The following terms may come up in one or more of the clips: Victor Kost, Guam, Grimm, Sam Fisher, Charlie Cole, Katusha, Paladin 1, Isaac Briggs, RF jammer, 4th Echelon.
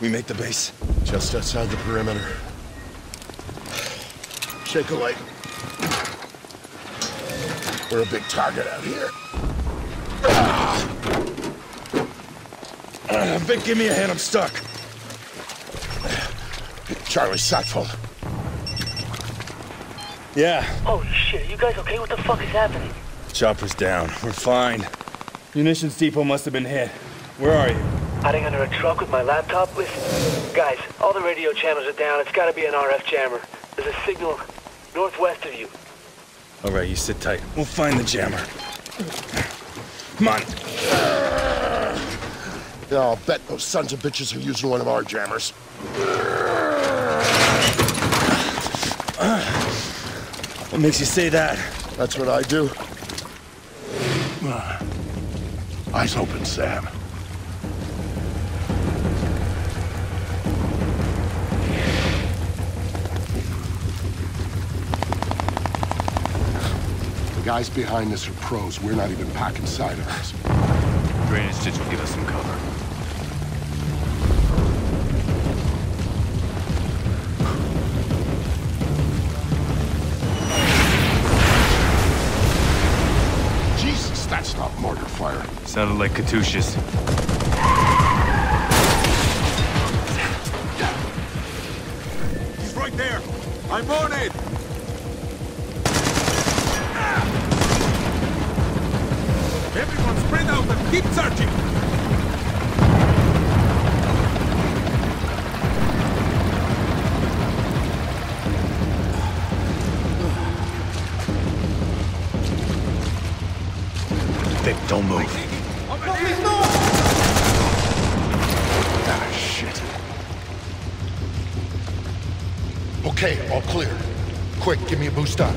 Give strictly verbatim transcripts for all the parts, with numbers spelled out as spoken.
We make the base, just outside the perimeter. Shake a light. We're a big target out here. Uh, Vic, give me a hand, I'm stuck. Charlie, sat phone. Yeah. Holy shit, are you guys okay? What the fuck is happening? Chopper's down. We're fine. Munitions depot must have been hit. Where are you? Hiding under a truck with my laptop? Listen, guys, all the radio channels are down. It's gotta be an R F jammer. There's a signal northwest of you. All right, you sit tight. We'll find the jammer. Come on. Yeah, I'll bet those sons of bitches are using one of our jammers. What makes you say that? That's what I do. Eyes open, Sam. The guys behind us are pros. We're not even packing sidearms. Drainage ditch will give us some cover. Jesus, that's not mortar fire. Sounded like Katusha's. He's right there. I'm on it. Everyone spread out and keep searching! Vic, don't move. Ah, shit. Okay, all clear. Quick, give me a boost up.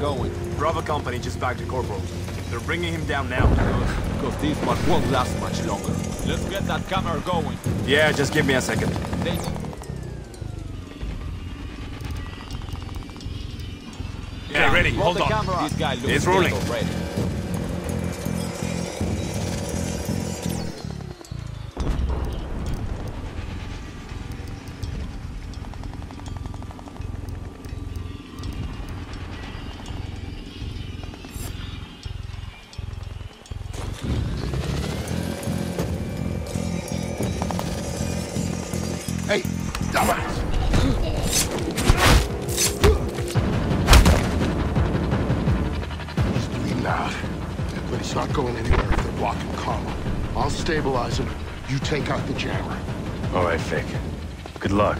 Going. Bravo Company just back to Corporal. They're bringing him down now. Because this one won't last much longer. Let's get that camera going. Yeah, just give me a second. Thank you. Yeah, okay, ready. Roll Hold on. This guy looks it's rolling. Ready. You take out the jammer. All right, Vic. Good luck.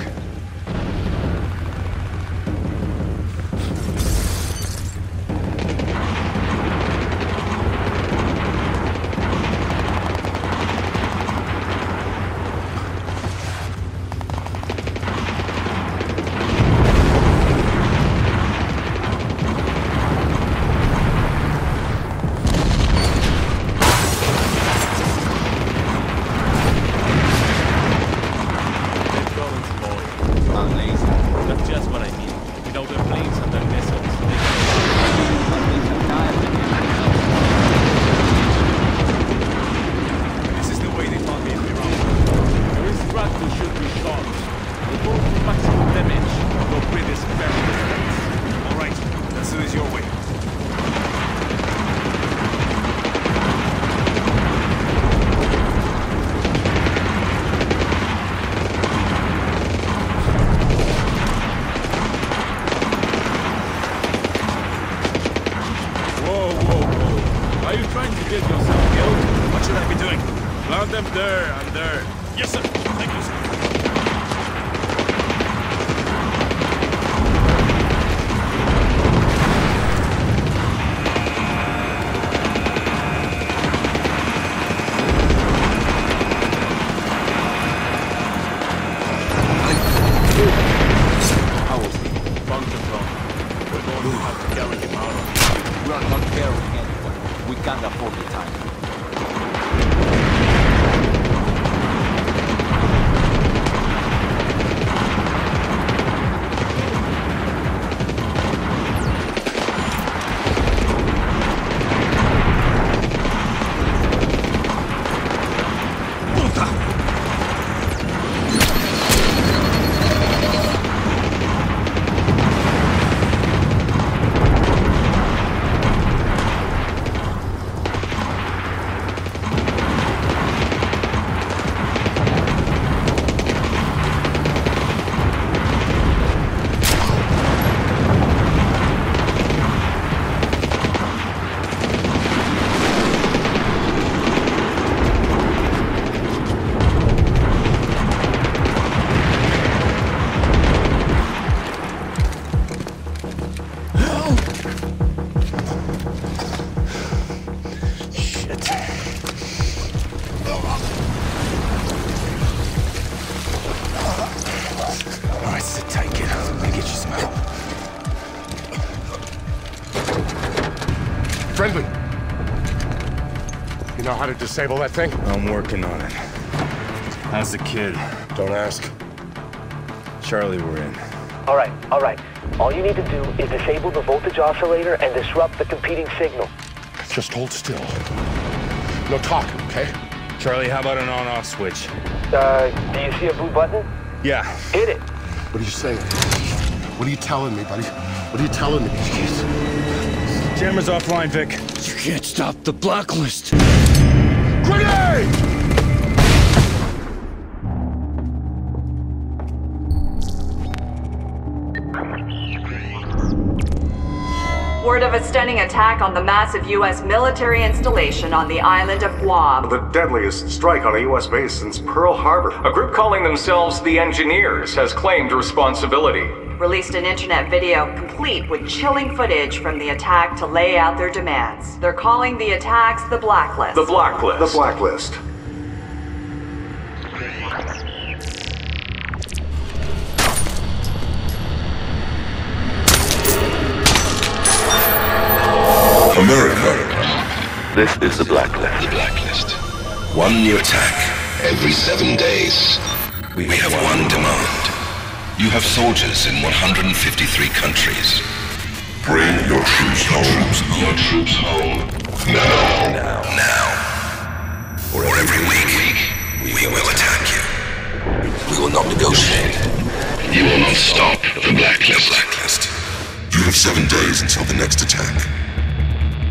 you trying to get yourself killed? What should I be doing? Plant them there and there. Yes, sir. Thank you, sir. How to disable that thing? I'm working on it. How's the kid? Don't ask. Charlie, we're in. All right, all right. All you need to do is disable the voltage oscillator and disrupt the competing signal. Just hold still. No talk, okay? Charlie, how about an on-off switch? Uh, do you see a blue button? Yeah. Hit it. What are you saying? What are you telling me, buddy? What are you telling me? Jeez. Jammer's offline, Vic. You can't stop the blacklist. Grenade! Word of a stunning attack on the massive U S military installation on the island of Guam. The deadliest strike on a U S base since Pearl Harbor. A group calling themselves the Engineers has claimed responsibility. Released an internet video complete with chilling footage from the attack to lay out their demands. They're calling the attacks the Blacklist. The Blacklist. The Blacklist. America. This is the Blacklist. The Blacklist. One new attack every seven days. We, we have one, one demand. You have soldiers in one hundred fifty-three countries. Bring your troops home. Your troops home. Now. Now. Now. Or every week, we will attack you. We will not negotiate. You will not stop the Blacklist. Blacklist. You have seven days until the next attack.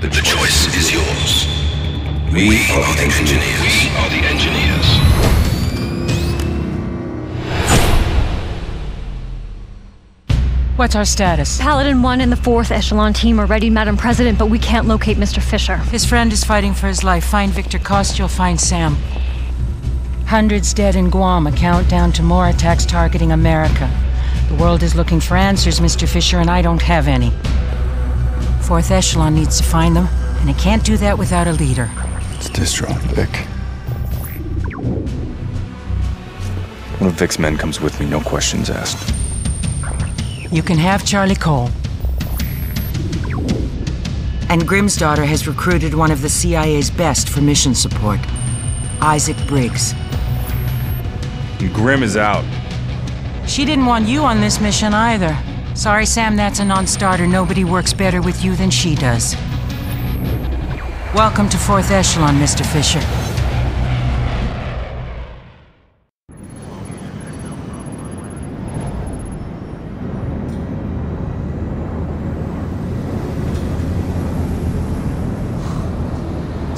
The choice is yours. We are the Engineers. We are the Engineers. What's our status? Paladin one and the fourth Echelon team are ready, Madam President, but we can't locate Mister Fisher. His friend is fighting for his life. Find Victor Kost, you'll find Sam. Hundreds dead in Guam, a countdown to more attacks targeting America. The world is looking for answers, Mister Fisher, and I don't have any. fourth Echelon needs to find them, and it can't do that without a leader. It's distro, Vic. One of Vic's men comes with me, no questions asked. You can have Charlie Cole. And Grimm's daughter has recruited one of the C I A's best for mission support, Isaac Briggs. And Grimm is out. She didn't want you on this mission either. Sorry, Sam, that's a non-starter. Nobody works better with you than she does. Welcome to fourth Echelon, Mister Fisher.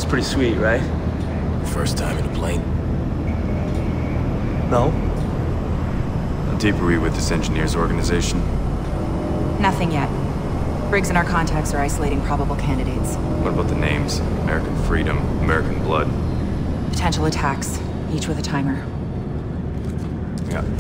Pretty sweet, right? First time in a plane? No. How deep are we with this Engineers organization? Nothing yet. Briggs and our contacts are isolating probable candidates. What about the names? American Freedom, American Blood. Potential attacks, each with a timer. Yeah.